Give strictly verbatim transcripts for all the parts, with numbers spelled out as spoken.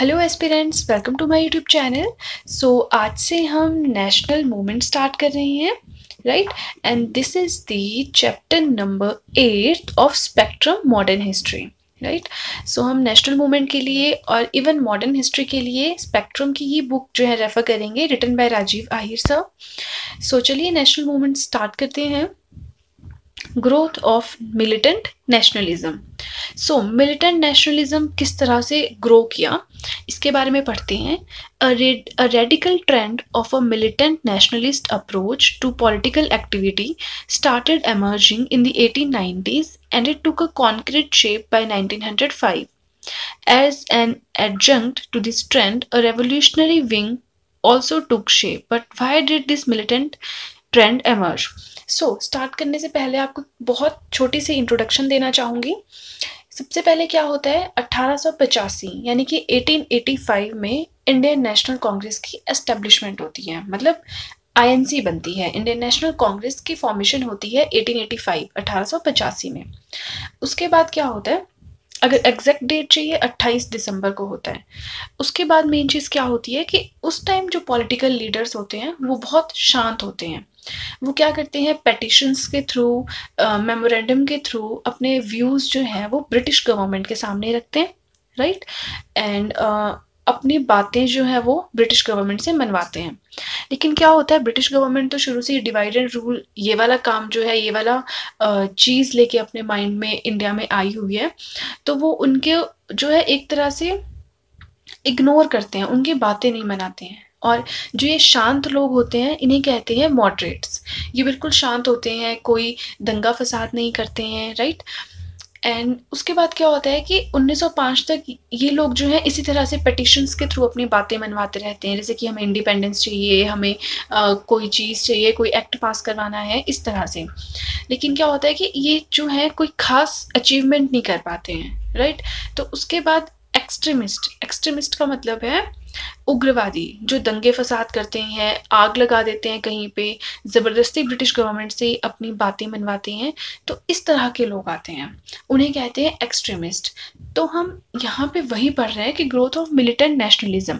Hello aspirants, welcome to my YouTube channel. So आज से हम नेशनल मूवमेंट स्टार्ट कर रहे हैं, right? And this is the chapter number eight of spectrum modern history, right? So हम national movement के लिए और इवन मॉडर्न हिस्ट्री के लिए स्पेक्ट्रम की ही बुक जो है रेफर करेंगे, written by Rajiv Ahir sir. So चलिए नेशनल मूवमेंट स्टार्ट करते हैं। Growth of militant nationalism. So militant nationalism किस तरह से ग्रो किया, इसके बारे में पढ़ते हैं। A radical trend of a militant nationalist approach to political activity started emerging in the eighteen nineties and it took a concrete shape by nineteen hundred five. As an adjunct to this trend, a revolutionary wing also took shape, but why did this militant trend emerge? So start करने से पहले आपको बहुत छोटी सी introduction देना चाहूँगी। सबसे पहले क्या होता है, अट्ठारह सौ पचासी यानी कि एटीन एटी फाइव में इंडियन नेशनल कांग्रेस की एस्टेब्लिशमेंट होती है, मतलब आई एन सी बनती है। इंडियन नेशनल कांग्रेस की फॉर्मेशन होती है एटीन एटी फाइव अट्ठारह सौ पचासी में। उसके बाद क्या होता है, अगर एग्जैक्ट डेट चाहिए अट्ठाईस दिसंबर को होता है। उसके बाद मेन चीज़ क्या होती है कि उस टाइम जो पॉलिटिकल लीडर्स होते हैं वो बहुत शांत होते हैं। वो क्या करते हैं, पेटिशंस के थ्रू, मेमोरेंडम के थ्रू अपने व्यूज़ जो हैं वो ब्रिटिश गवर्नमेंट के सामने रखते हैं, राइट? एंड अपनी बातें जो है वो ब्रिटिश गवर्नमेंट से मनवाते हैं। लेकिन क्या होता है, ब्रिटिश गवर्नमेंट तो शुरू से डिवाइड एंड रूल ये वाला काम जो है, ये वाला चीज़ लेके अपने माइंड में इंडिया में आई हुई है, तो वो उनके जो है एक तरह से इग्नोर करते हैं, उनकी बातें नहीं मनाते हैं। और जो ये शांत लोग होते हैं इन्हें कहते हैं मॉडरेट्स। ये बिल्कुल शांत होते हैं, कोई दंगा फसाद नहीं करते हैं, राइट? एंड उसके बाद क्या होता है कि उन्नीस सौ पाँच तक ये लोग जो हैं इसी तरह से पेटिशंस के थ्रू अपनी बातें मनवाते रहते हैं, जैसे कि हमें इंडिपेंडेंस चाहिए, हमें आ, कोई चीज़ चाहिए, कोई एक्ट पास करवाना है, इस तरह से। लेकिन क्या होता है कि ये जो है कोई ख़ास अचीवमेंट नहीं कर पाते हैं, राइट? तो उसके बाद एक्सट्रीमिस्ट, एक्सट्रीमिस्ट का मतलब है उग्रवादी, जो दंगे फसाद करते हैं, आग लगा देते हैं कहीं पे, ज़बरदस्ती ब्रिटिश गवर्नमेंट से अपनी बातें मनवाते हैं, तो इस तरह के लोग आते हैं, उन्हें कहते हैं एक्सट्रीमिस्ट। तो हम यहाँ पे वही पढ़ रहे हैं कि ग्रोथ ऑफ मिलिटेंट नेशनलिज्म।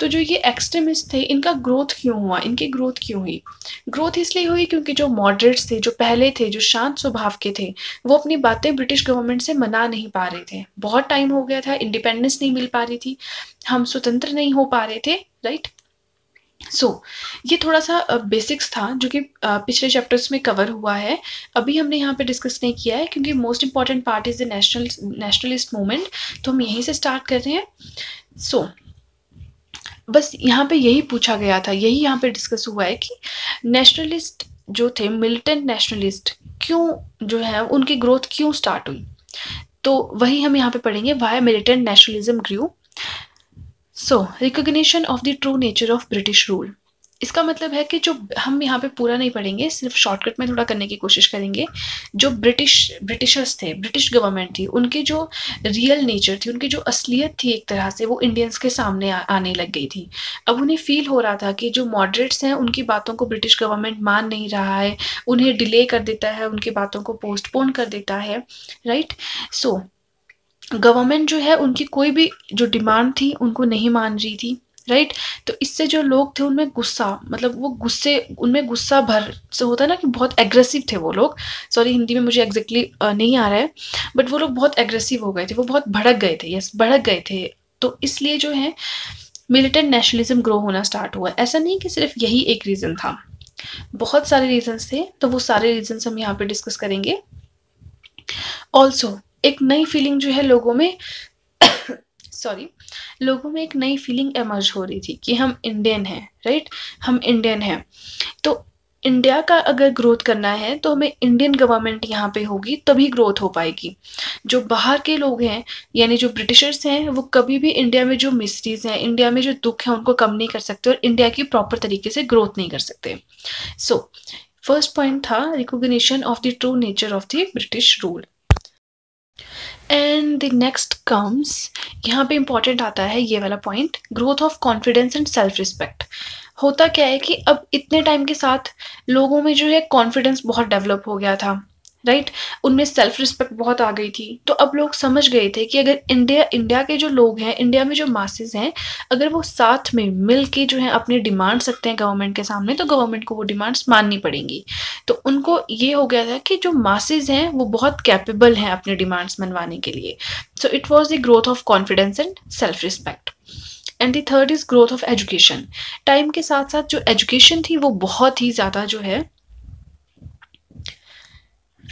तो जो ये एक्सट्रीमिस्ट थे, इनका ग्रोथ क्यों हुआ, इनकी ग्रोथ क्यों हुई? ग्रोथ इसलिए हुई क्योंकि जो मॉडरेट्स थे, जो पहले थे, जो शांत स्वभाव के थे, वो अपनी बातें ब्रिटिश गवर्नमेंट से मना नहीं पा रहे थे। बहुत टाइम हो गया था, इंडिपेंडेंस नहीं मिल पा रही थी, हम स्वतंत्र नहीं हो पा रहे थे, राइट? सो so, ये थोड़ा सा बेसिक्स था जो कि पिछले चैप्टर्स में कवर हुआ है, अभी हमने यहाँ पे डिस्कस नहीं किया है क्योंकि most important part is the national nationalist movement, तो हम यहीं से स्टार्ट कर रहे हैं। सो so, बस यहाँ पे यही पूछा गया था, यही यहाँ पे डिस्कस हुआ है कि नेशनलिस्ट जो थे, मिलिटेंट नेशनलिस्ट क्यों जो है, उनकी ग्रोथ क्यों स्टार्ट हुई, तो वही हम यहाँ पे पढ़ेंगे, why militant nationalism grow. So recognition of the true nature of British rule, इसका मतलब है कि जो हम यहाँ पे पूरा नहीं पढ़ेंगे, सिर्फ शॉर्टकट में थोड़ा करने की कोशिश करेंगे। जो ब्रिटिश ब्रिटिशर्स थे, ब्रिटिश गवर्नमेंट थी, उनकी जो रियल नेचर थी, उनकी जो असलियत थी एक तरह से, वो इंडियंस के सामने आ, आने लग गई थी। अब उन्हें फील हो रहा था कि जो मॉडरेट्स हैं उनकी बातों को ब्रिटिश गवर्नमेंट मान नहीं रहा है, उन्हें डिले कर देता है, उनकी बातों को पोस्टपोन कर देता है, राइट? सो so, गवर्नमेंट जो है उनकी कोई भी जो डिमांड थी उनको नहीं मान रही थी, राइट? तो इससे जो लोग थे उनमें गुस्सा, मतलब वो गुस्से उनमें गुस्सा भर से होता है ना, कि बहुत एग्रेसिव थे वो लोग। सॉरी, हिंदी में मुझे एग्जैक्टली exactly नहीं आ रहा है, बट वो लोग बहुत एग्रेसिव हो गए थे, वो बहुत भड़क गए थे। यस, भड़क गए थे। तो इसलिए जो है मिलिटेंट नेशनलिज्म ग्रो होना स्टार्ट हुआ। ऐसा नहीं कि सिर्फ यही एक रीज़न था, बहुत सारे रीजन्स थे, तो वो सारे रीजन्स हम यहाँ पर डिस्कस करेंगे। ऑल्सो एक नई फीलिंग जो है लोगों में सॉरी लोगों में एक नई फीलिंग एमर्ज हो रही थी कि हम इंडियन हैं, राइट? हम इंडियन हैं, तो इंडिया का अगर ग्रोथ करना है तो हमें इंडियन गवर्नमेंट यहाँ पे होगी, तभी ग्रोथ हो पाएगी। जो बाहर के लोग हैं, यानी जो ब्रिटिशर्स हैं, वो कभी भी इंडिया में जो मिस्ट्रीज हैं, इंडिया में जो दुख है, उनको कम नहीं कर सकते और इंडिया की प्रॉपर तरीके से ग्रोथ नहीं कर सकते। सो फर्स्ट पॉइंट था recognition of the true nature of the British rule. And the next comes, यहाँ पे इम्पॉर्टेंट आता है ये वाला point, growth of confidence and self respect. होता क्या है कि अब इतने टाइम के साथ लोगों में जो है कॉन्फिडेंस बहुत डेवलप हो गया था, राइट, उनमें सेल्फ रिस्पेक्ट बहुत आ गई थी। तो अब लोग समझ गए थे कि अगर इंडिया इंडिया के जो लोग हैं, इंडिया में जो मासेस हैं, अगर वो साथ में मिल के जो है अपने डिमांड्स रखते हैं गवर्नमेंट के सामने, तो गवर्नमेंट को वो डिमांड्स माननी पड़ेंगी। तो उनको ये हो गया था कि जो मासेज हैं वो बहुत कैपेबल हैं अपने डिमांड्स मनवाने के लिए। So it was the growth of confidence and self respect. And the third is growth of education. Time के साथ साथ जो एजुकेशन थी वो बहुत ही ज़्यादा जो है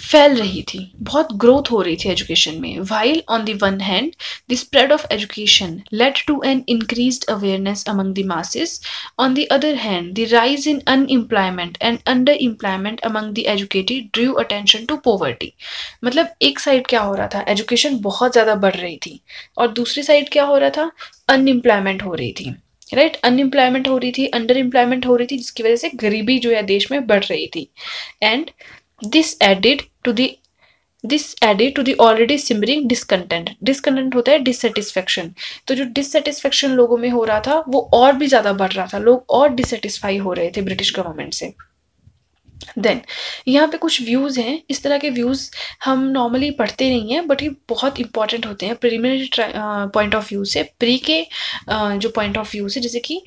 फैल रही थी, बहुत ग्रोथ हो रही थी एजुकेशन में। While on the one hand the spread of education led to an increased awareness among the masses, on the other hand the rise in unemployment and under employment among the educated drew attention to poverty. मतलब एक side क्या हो रहा था, education बहुत ज़्यादा बढ़ रही थी, और दूसरी साइड क्या हो रहा था, अनएम्प्लॉयमेंट हो रही थी, राइट right? अनएम्प्लॉयमेंट हो रही थी, अंडर एम्प्लॉयमेंट हो रही थी, जिसकी वजह से गरीबी जो है देश में बढ़ रही थी। And This added to the this added to the already simmering discontent। Discontent होता है dissatisfaction। तो जो dissatisfaction लोगों में हो रहा था वो और भी ज़्यादा बढ़ रहा था, लोग और dissatisfy हो रहे थे ब्रिटिश गवर्नमेंट से। देन यहाँ पे कुछ व्यूज़ हैं, इस तरह के व्यूज़ हम नॉर्मली पढ़ते नहीं हैं, बट ये बहुत इंपॉर्टेंट होते हैं प्रिलिमिनरी पॉइंट ऑफ व्यू से, प्री के uh, जो पॉइंट ऑफ व्यू से। जैसे कि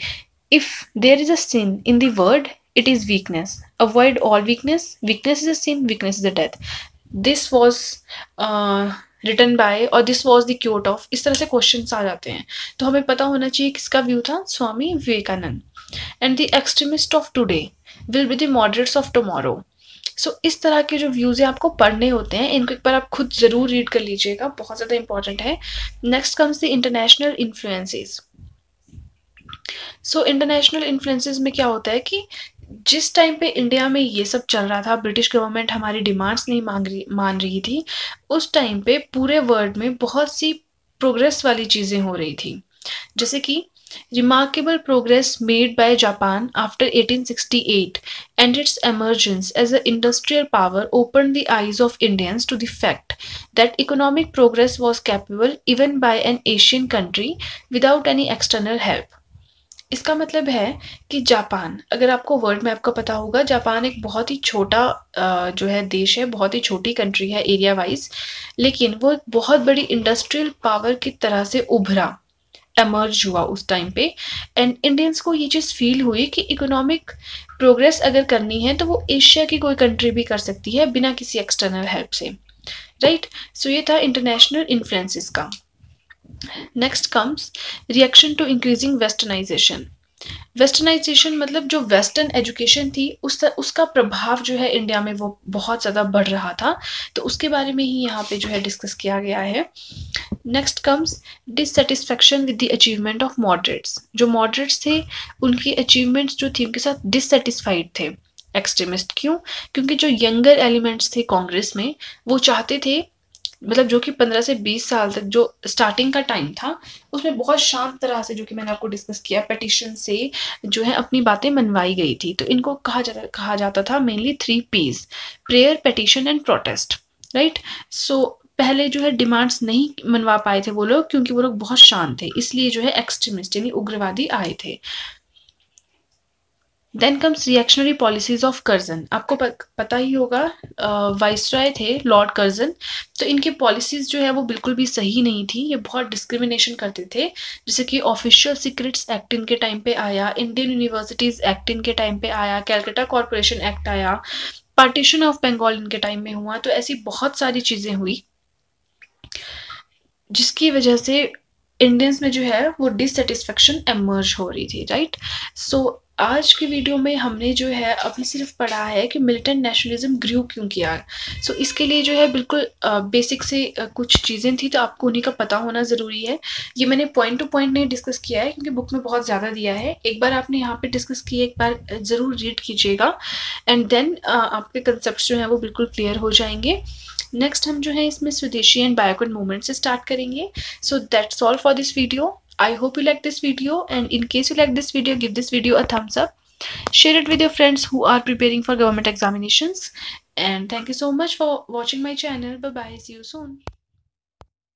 if there is a sin in the world it is weakness, avoid all weakness, weakness is a sin, weakness is a death। This was uh, written by और this was the quote of, इस तरह से questions आ जाते हैं। तो हमें पता होना चाहिए किसका view था, Swami Vivekananda. And the extremists of today will be the moderates of tomorrow। So so, इस तरह के जो व्यूज़ हैं आपको पढ़ने होते हैं, इनको एक बार आप खुद ज़रूर रीड कर लीजिएगा, बहुत ज़्यादा इंपॉर्टेंट है। Next comes the international influences. So international influences में क्या होता है कि जिस टाइम पे इंडिया में ये सब चल रहा था, ब्रिटिश गवर्नमेंट हमारी डिमांड्स नहीं मांग रही मान रही थी, उस टाइम पे पूरे वर्ल्ड में बहुत सी प्रोग्रेस वाली चीज़ें हो रही थी। जैसे कि remarkable progress made by Japan after eighteen sixty eight and its emergence as a industrial power open the eyes of Indians to the fact that economic progress was capable even by an Asian country without any external help. इसका मतलब है कि Japan, अगर आपको world map का पता होगा, Japan एक बहुत ही छोटा जो है देश है, बहुत ही छोटी कंट्री है एरिया वाइज, लेकिन वो एक बहुत बड़ी इंडस्ट्रियल पावर की तरह से उभरा, एमर्ज हुआ उस टाइम पे। एंड इंडियंस को ये चीज़ फील हुई कि इकोनॉमिक प्रोग्रेस अगर करनी है तो वो एशिया की कोई कंट्री भी कर सकती है बिना किसी एक्सटर्नल हेल्प से, राइट। सो ये था इंटरनेशनल इन्फ्लुएंसेस का। Next comes reaction to increasing westernisation. Westernisation मतलब जो वेस्टर्न एजुकेशन थी उस उसका प्रभाव जो है इंडिया में वो बहुत ज़्यादा बढ़ रहा था, तो उसके बारे में ही यहाँ पे जो है डिस्कस किया गया है। Next comes dissatisfaction with the achievement of moderates. जो मॉडरेट्स थे उनकी अचीवमेंट्स जो थी उनके साथ डिससेटिस्फाइड थे एक्सट्रीमिस्ट। क्यों? क्योंकि जो यंगर एलिमेंट्स थे कांग्रेस में वो चाहते थे, मतलब जो कि पंद्रह से बीस साल तक जो स्टार्टिंग का टाइम था उसमें बहुत शांत तरह से, जो कि मैंने आपको डिस्कस किया, पेटिशन से जो है अपनी बातें मनवाई गई थी। तो इनको कहा जाता कहा जाता था mainly three P's, prayer, petition and protest, right. So पहले जो है डिमांड्स नहीं मनवा पाए थे वो लोग, क्योंकि वो लोग बहुत शांत थे, इसलिए जो है एक्सट्रीमिस्ट यानी उग्रवादी आए थे। Then comes reactionary policies of Curzon. आपको पता ही होगा वाइस रॉय थे लॉर्ड कर्जन, तो इनकी पॉलिसीज़ जो है वो बिल्कुल भी सही नहीं थी, ये बहुत डिस्क्रिमिनेशन करते थे। जैसे कि ऑफिशियल सीक्रेट्स एक्ट इनके टाइम पे आया, इंडियन यूनिवर्सिटीज़ एक्ट इनके टाइम पे आया, कैलकाटा कॉरपोरेशन एक्ट आया, पार्टीशन ऑफ बंगाल इनके टाइम में हुआ। तो ऐसी बहुत सारी चीज़ें हुई जिसकी वजह से इंडियंस में जो है वो डिससेटिस्फेक्शन एमर्ज हो रही थी, राइट। सो आज के वीडियो में हमने जो है अभी सिर्फ पढ़ा है कि मिलिटेंट नेशनलिज्म ग्रो क्यों किया। सो so, इसके लिए जो है बिल्कुल बेसिक से कुछ चीज़ें थी, तो आपको उन्हीं का पता होना ज़रूरी है। ये मैंने पॉइंट टू पॉइंट नहीं डिस्कस किया है क्योंकि बुक में बहुत ज़्यादा दिया है, एक बार आपने यहाँ पे डिस्कस किया, एक बार ज़रूर रीड कीजिएगा, एंड देन आपके कंसेप्ट जो हैं वो बिल्कुल क्लियर हो जाएंगे। नेक्स्ट हम जो है इसमें स्वदेशी एंड बायोकॉन मूवमेंट से स्टार्ट करेंगे। So that's all for this video. I hope you like this video, and in case you like this video, give this video a thumbs up, share it with your friends who are preparing for government examinations, and thank you so much for watching my channel. Bye bye, see you soon.